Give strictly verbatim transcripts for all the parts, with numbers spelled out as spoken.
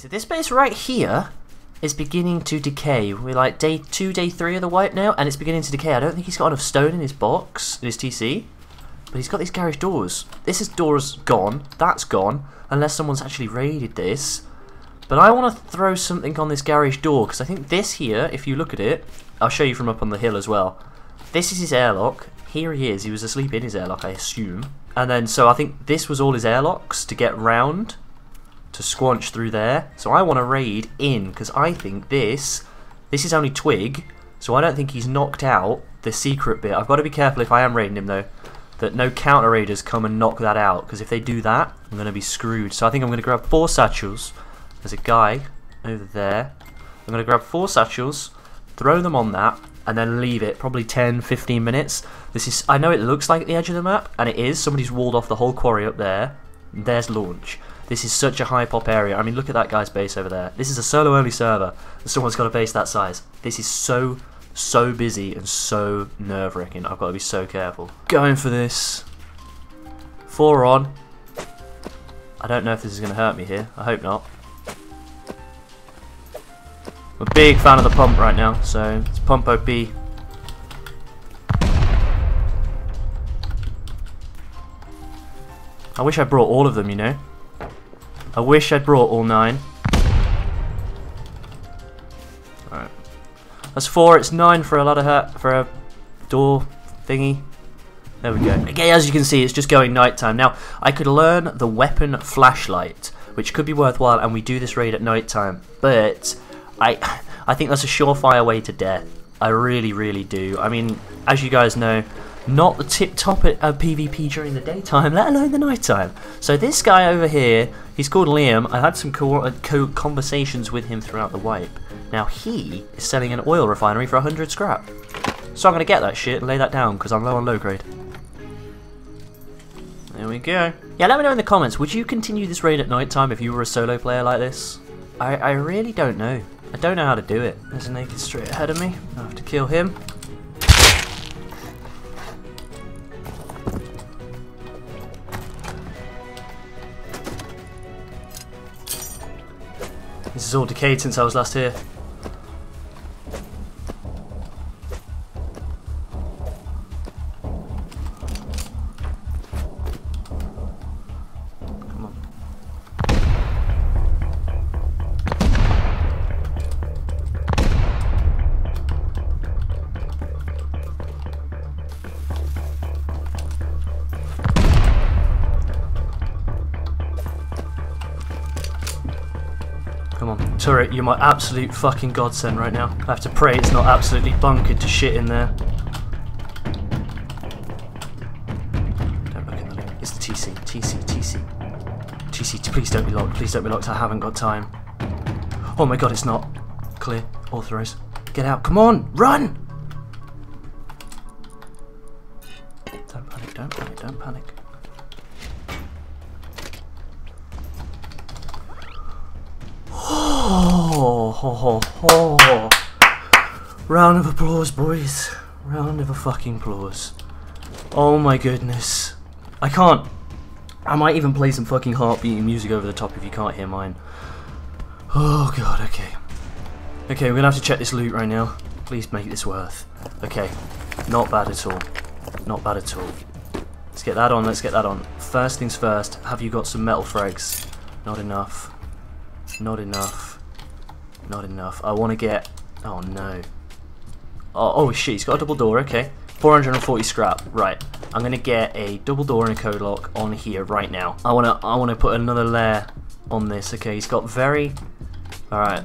So this base right here is beginning to decay. We're like day two, day three of the wipe now, and it's beginning to decay. I don't think he's got enough stone in his box, in his T C. But he's got these garage doors. This is doors gone. That's gone. Unless someone's actually raided this. But I want to throw something on this garage door, because I think this here, if you look at it, I'll show you from up on the hill as well. This is his airlock. Here he is. He was asleep in his airlock, I assume. And then, so I think this was all his airlocks to get round, to squanch through there. So I want to raid in, because I think this, this is only twig, so I don't think he's knocked out the secret bit. I've got to be careful if I am raiding him, though, that no counter raiders come and knock that out, because if they do that, I'm going to be screwed. So I think I'm going to grab four satchels. There's a guy over there. I'm going to grab four satchels, throw them on that, and then leave it probably ten, fifteen minutes. This is, I know it looks like the edge of the map, and it is. Somebody's walled off the whole quarry up there. There's launch. This is such a high pop area. I mean, look at that guy's base over there. This is a solo only server. Someone's got a base that size. This is so, so busy and so nerve-wracking. I've got to be so careful. Going for this. Four on. I don't know if this is going to hurt me here. I hope not. I'm a big fan of the pump right now, so it's pump O P. I wish I brought all of them, you know. I wish I'd brought all nine. Alright. That's four, it's nine for a ladder hat, for a door thingy. There we go. Okay, as you can see, it's just going nighttime. Now, I could learn the weapon flashlight, which could be worthwhile, and we do this raid at nighttime, but I, I think that's a surefire way to death. I really, really do. I mean, as you guys know, not the tip-top at uh, PvP during the daytime, let alone the nighttime. So this guy over here, he's called Liam. I had some co co conversations with him throughout the wipe. Now he is selling an oil refinery for one hundred scrap. So I'm going to get that shit and lay that down because I'm low on low grade. There we go. Yeah, let me know in the comments, would you continue this raid at nighttime if you were a solo player like this? I, I really don't know. I don't know how to do it. There's a naked straight ahead of me. I have to kill him. This is all decayed since I was last here. Turret, you're my absolute fucking godsend right now. I have to pray it's not absolutely bunkered to shit in there. Don't look at that. It's the T C. T C, T C. T C, please don't be locked. Please don't be locked. I haven't got time. Oh my god, it's not. Clear. Authorize. Get out. Come on. Run! Don't panic. Don't panic. Don't panic. Oh, ho, ho, ho. Round of applause, boys. Round of a fucking applause. Oh my goodness. I can't. I might even play some fucking heartbeating music over the top if you can't hear mine. Oh god, okay. Okay, we're gonna have to check this loot right now. Please make this worth. Okay, not bad at all. Not bad at all. Let's get that on, let's get that on. First things first, have you got some metal frags? Not enough. Not enough. Not enough. I want to get... Oh, no. Oh, oh, shit. He's got a double door. Okay. four hundred forty scrap. Right. I'm going to get a double door and a code lock on here right now. I want to I want to put another layer on this. Okay. He's got very... Alright.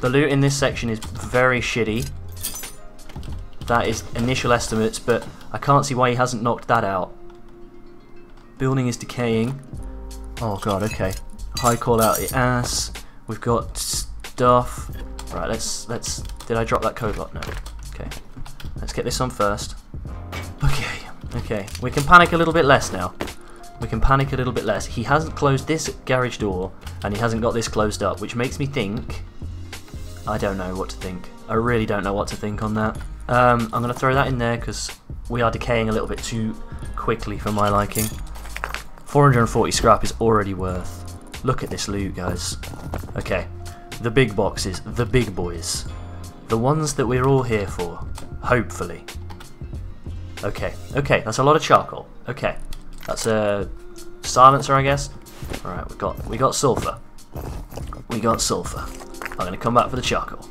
The loot in this section is very shitty. That is initial estimates, but I can't see why he hasn't knocked that out. Building is decaying. Oh, God. Okay. High call out the ass. We've got stuff. Right, let's let's. Did I drop that code lock? No. Okay. Let's get this on first. Okay. Okay. We can panic a little bit less now. We can panic a little bit less. He hasn't closed this garage door, and he hasn't got this closed up, which makes me think. I don't know what to think. I really don't know what to think on that. Um, I'm gonna throw that in there because we are decaying a little bit too quickly for my liking. four hundred forty scrap is already worth Look at this loot, guys. Okay, the big boxes, the big boys. The ones that we're all here for, hopefully. Okay, okay, that's a lot of charcoal. Okay, that's a silencer, I guess. Alright, we got, we got sulfur. We got sulfur. I'm going to come back for the charcoal.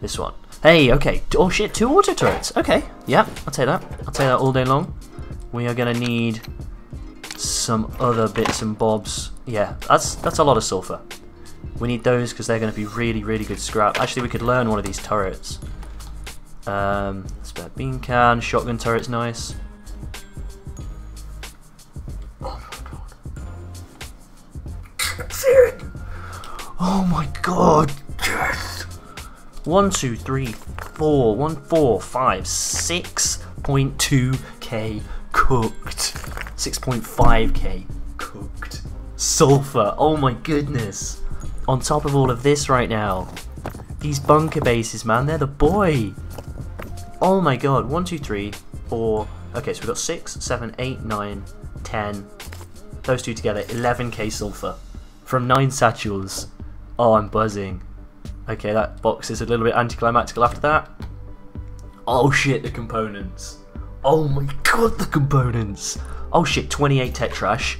This one. Hey, okay. Oh shit, two auto turrets. Okay, yeah, I'll take that. I'll take that all day long. We are going to need some other bits and bobs. Yeah, that's that's a lot of sulfur. We need those because they're going to be really, really good scrap. Actually, we could learn one of these turrets. Um, spare bean can, shotgun turret's nice. Oh my god. Zed! Oh my god, yes! One, two, three, four, one, four, five, six point two K cooked. Six point five K cooked. Sulfur, oh my goodness. On top of all of this right now, these bunker bases, man, they're the boy. Oh my god, one, two, three, four, okay, so we've got six, seven, eight, nine, ten, those two together, eleven K sulfur from nine satchels. Oh, I'm buzzing. Okay, that box is a little bit anticlimactical after that. Oh shit, the components. Oh my god, the components. Oh shit, twenty-eight tetrash.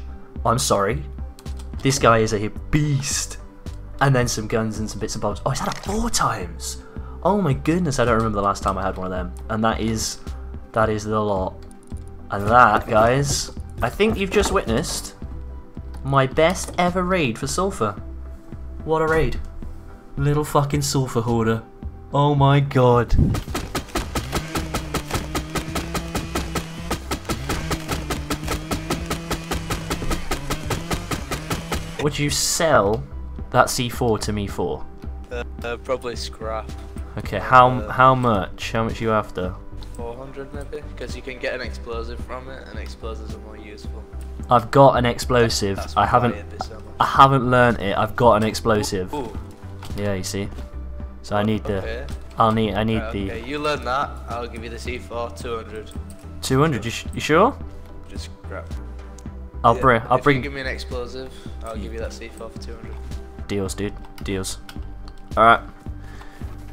I'm sorry. This guy is a beast. And then some guns and some bits and bobs. Oh, it's had it four times. Oh my goodness, I don't remember the last time I had one of them. And that is, that is the lot. And that, guys, I think you've just witnessed my best ever raid for sulfur. What a raid. Little fucking sulfur hoarder. Oh my god. Would you sell that C four to me for? Uh, uh, probably scrap. Okay, how uh, how much? How much are you after? four hundred maybe, because you can get an explosive from it, and explosives are more useful. I've got an explosive. That's I haven't. So I haven't learnt it. I've got an explosive. Ooh, ooh. Yeah, you see. So I need the. Okay. I'll need. I need right, okay. the. You learn that. I'll give you the C four, two hundred. two hundred. You, sh you sure? Just crap. I'll yeah, bring. I'll if bring. You give me an explosive. I'll give you that C four for two hundred. Deals, dude. Deals. All right.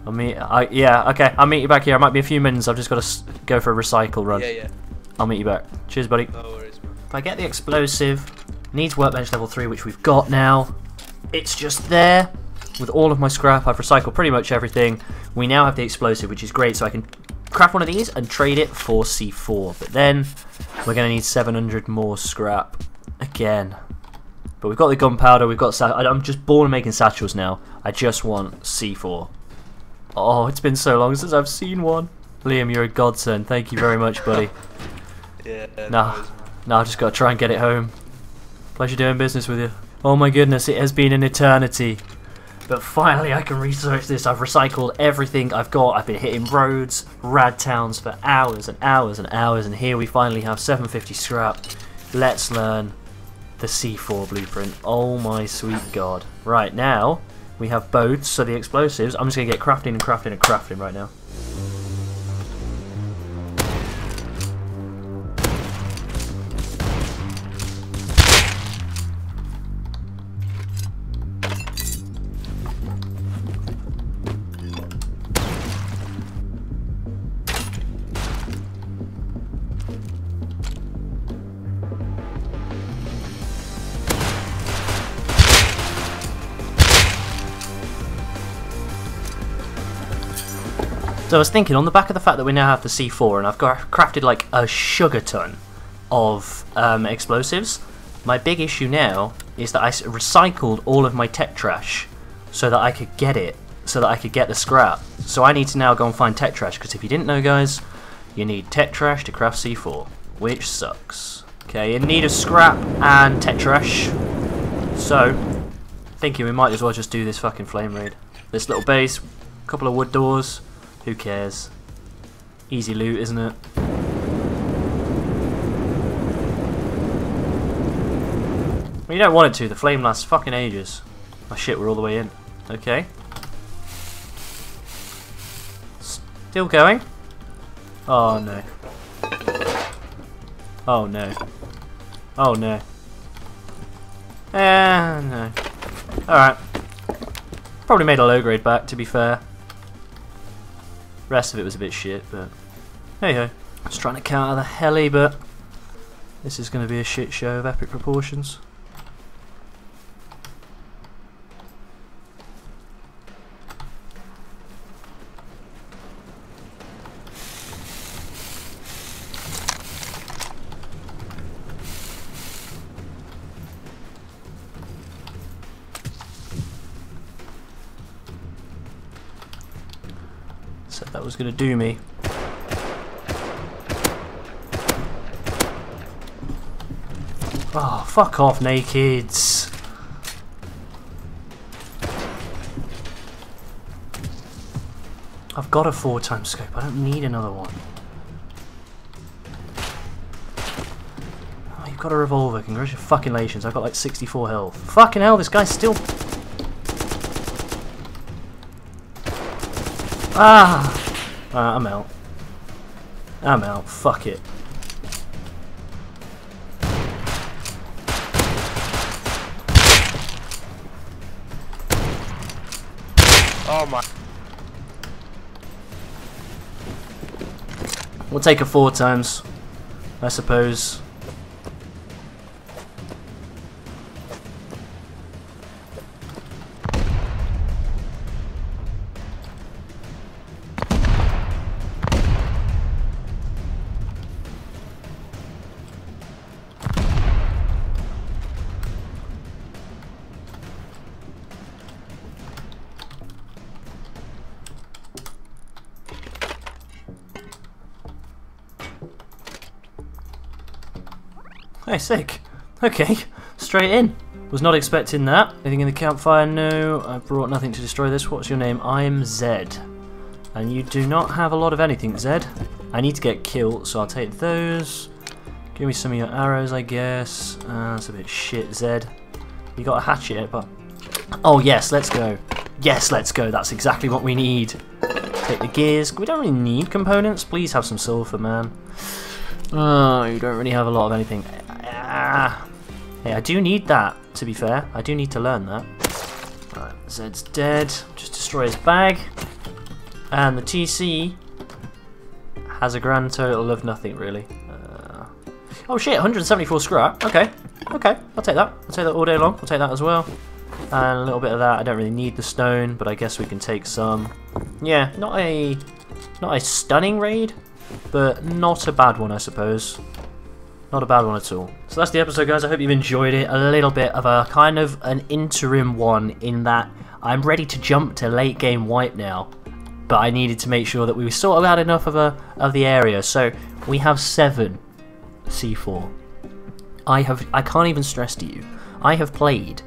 I'll meet. I yeah. Okay. I'll meet you back here. I might be a few minutes. I've just got to go for a recycle run. Yeah, yeah. I'll meet you back. Cheers, buddy. No worries, bro. If I get the explosive, needs workbench level three, which we've got now. It's just there. With all of my scrap, I've recycled pretty much everything. We now have the explosive, which is great, so I can craft one of these and trade it for C four. But then we're going to need seven hundred more scrap again. But we've got the gunpowder, we've got... I'm just born making satchels now. I just want C four. Oh, it's been so long since I've seen one. Liam, you're a godsend. Thank you very much, buddy. Yeah. Nah, nah, I've just got to try and get it home. Pleasure doing business with you. Oh my goodness, it has been an eternity. But finally I can research this. I've recycled everything I've got. I've been hitting roads, rad towns for hours and hours and hours, and here we finally have seven fifty scrap. Let's learn the C four blueprint. Oh my sweet god. Right, now we have boats, so the explosives, I'm just going to get crafting and crafting and crafting right now. So I was thinking, on the back of the fact that we now have the C four and I've got crafted like a sugar ton of um, explosives, my big issue now is that I recycled all of my tech trash so that I could get it, so that I could get the scrap. So I need to now go and find tech trash, because if you didn't know, guys, you need tech trash to craft C four, which sucks. Okay, in need of scrap and tech trash. So, thinking we might as well just do this fucking flame raid. This little base, a couple of wood doors. Who cares? Easy loot, isn't it? Well, you don't want it to. The flame lasts fucking ages. Oh shit, we're all the way in. Okay. Still going? Oh no. Oh no. Oh no. Ah, no. Alright. Probably made a low grade back, to be fair. Rest of it was a bit shit, but hey ho. I was trying to counter the heli, but this is going to be a shit show of epic proportions. Said that was going to do me. Oh, fuck off, nakeds. I've got a four times scope, I don't need another one. Oh, you've got a revolver, congratulations. I've got like sixty-four health. Fucking hell, this guy's still... Ah! Alright, I'm out. I'm out, fuck it. Oh my. We'll take a four times, I suppose. Hey, sick. Okay, straight in. Was not expecting that. Anything in the campfire? No, I brought nothing to destroy this. What's your name? I'm Zed. And you do not have a lot of anything, Zed. I need to get killed, so I'll take those. Give me some of your arrows, I guess. Uh, that's a bit shit, Zed. You got a hatchet, but... Oh, yes, let's go. Yes, let's go. That's exactly what we need. Take the gears. We don't really need components. Please have some silver, man. Oh, you don't really have a lot of anything. Hey, I do need that, to be fair. I do need to learn that. Right, Zed's dead. Just destroy his bag. And the T C has a grand total of nothing, really. Uh, oh shit, one hundred seventy-four scrap. Okay, okay, I'll take that. I'll take that all day long. I'll take that as well. And a little bit of that. I don't really need the stone, but I guess we can take some. Yeah, not a, not a stunning raid, but not a bad one, I suppose. Not a bad one at all. So that's the episode, guys. I hope you've enjoyed it. A little bit of a kind of an interim one in that I'm ready to jump to late game wipe now, but I needed to make sure that we sort of had enough of a of the area. So we have seven C four. I have I can't even stress to you. I have played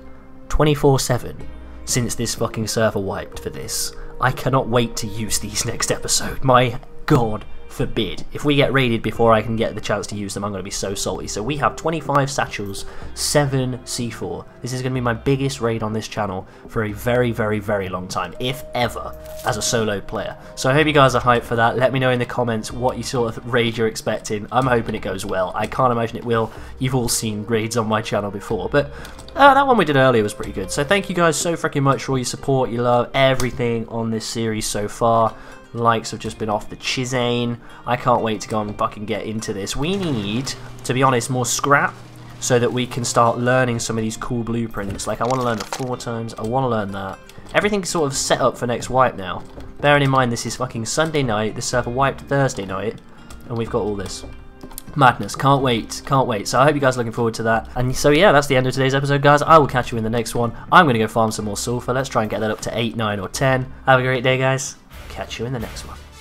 twenty-four seven since this fucking server wiped for this. I cannot wait to use these next episode. My God. Forbid. If we get raided before I can get the chance to use them, I'm going to be so salty. So we have twenty-five satchels, seven C four. This is going to be my biggest raid on this channel for a very, very, very long time, if ever, as a solo player. So I hope you guys are hyped for that. Let me know in the comments what you sort of raid you're expecting. I'm hoping it goes well. I can't imagine it will. You've all seen raids on my channel before, but uh, that one we did earlier was pretty good. So thank you guys so freaking much for all your support, your love, everything on this series so far. Likes have just been off the chisane. I can't wait to go and fucking get into this. We need, to be honest, more scrap so that we can start learning some of these cool blueprints. Like, I want to learn the four times. I want to learn that. Everything's sort of set up for next wipe now. Bearing in mind, this is fucking Sunday night. The server wiped Thursday night. And we've got all this. Madness. Can't wait. Can't wait. So I hope you guys are looking forward to that. And so, yeah, that's the end of today's episode, guys. I will catch you in the next one. I'm going to go farm some more sulfur. Let's try and get that up to eight, nine, or ten. Have a great day, guys. Catch you in the next one.